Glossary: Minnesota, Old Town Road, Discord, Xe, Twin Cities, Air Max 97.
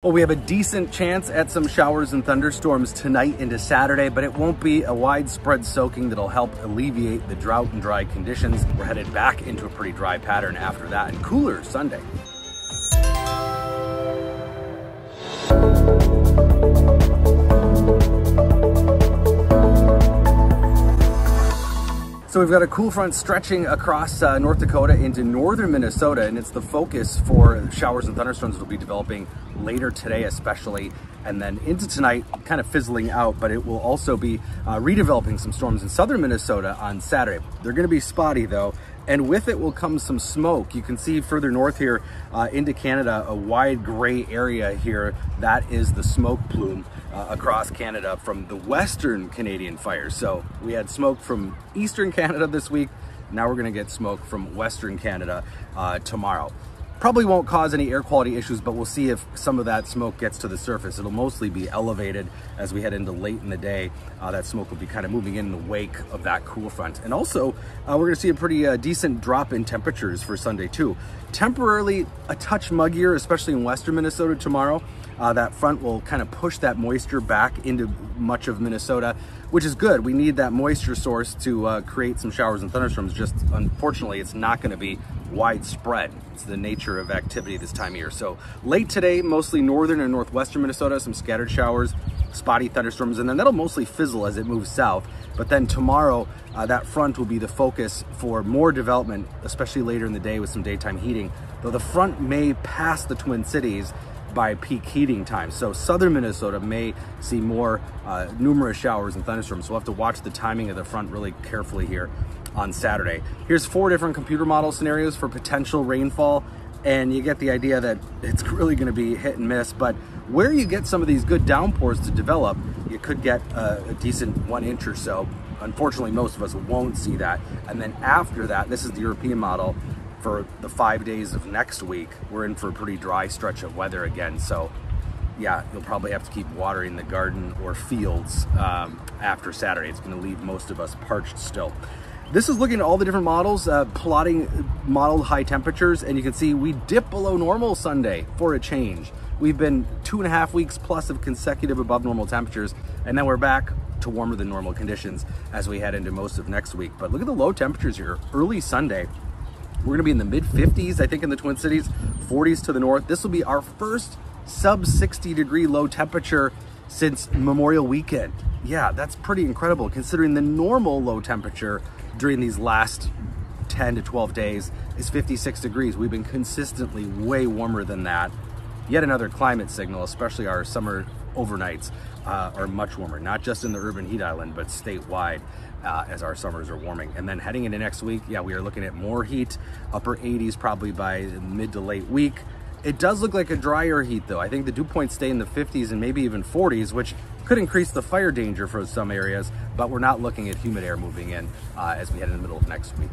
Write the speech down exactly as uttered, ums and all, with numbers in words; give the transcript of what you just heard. Well, we have a decent chance at some showers and thunderstorms tonight into Saturday, but it won't be a widespread soaking that'll help alleviate the drought and dry conditions. We're headed back into a pretty dry pattern after that and cooler Sunday. So we've got a cool front stretching across uh, North Dakota into northern Minnesota, and it's the focus for showers and thunderstorms that will be developing later today especially, and then into tonight, kind of fizzling out, but it will also be uh, redeveloping some storms in southern Minnesota on Saturday. They're going to be spotty though, and with it will come some smoke. You can see further north here uh, into Canada, a wide gray area here. That is the smoke plume uh, across Canada from the Western Canadian fires. So we had smoke from Eastern Canada this week. Now we're gonna get smoke from Western Canada uh, tomorrow. Probably won't cause any air quality issues, but we'll see if some of that smoke gets to the surface. It'll mostly be elevated as we head into late in the day. Uh, that smoke will be kind of moving in the wake of that cool front. And also, uh, we're gonna see a pretty uh, decent drop in temperatures for Sunday too. Temporarily a touch muggier, especially in western Minnesota tomorrow. Uh, that front will kind of push that moisture back into much of Minnesota, which is good. We need that moisture source to uh, create some showers and thunderstorms. Just unfortunately, it's not gonna be widespread. It's the nature of activity this time of year. So late today, mostly northern and northwestern Minnesota, some scattered showers, spotty thunderstorms, and then that'll mostly fizzle as it moves south. But then tomorrow, uh, that front will be the focus for more development, especially later in the day with some daytime heating, though the front may pass the Twin Cities by peak heating time. So southern Minnesota may see more uh, numerous showers and thunderstorms. So we'll have to watch the timing of the front really carefully here on Saturday. Here's four different computer model scenarios for potential rainfall, and you get the idea that it's really going to be hit and miss, but where you get some of these good downpours to develop, you could get a, a decent one inch or so. Unfortunately, most of us won't see that. And then after that, this is the European model for the five days of next week. We're in for a pretty dry stretch of weather again. So yeah, you'll probably have to keep watering the garden or fields um, after Saturday. It's going to leave most of us parched still. This is looking at all the different models, uh, plotting modeled high temperatures, and you can see we dip below normal Sunday for a change. We've been two and a half weeks plus of consecutive above normal temperatures, and then we're back to warmer than normal conditions as we head into most of next week. But look at the low temperatures here, early Sunday. We're gonna be in the mid fifties, I think, in the Twin Cities, forties to the north. This will be our first sub sixty degree low temperature since Memorial Weekend. Yeah, that's pretty incredible considering the normal low temperature during these last ten to twelve days is fifty-six degrees. We've been consistently way warmer than that. Yet another climate signal, especially our summer overnights uh, are much warmer, not just in the urban heat island, but statewide uh, as our summers are warming. And then heading into next week, yeah, we are looking at more heat, upper eighties probably by mid to late week. It does look like a drier heat though. I think the dew points stay in the fifties and maybe even forties, which could increase the fire danger for some areas, but we're not looking at humid air moving in uh, as we head into the middle of next week.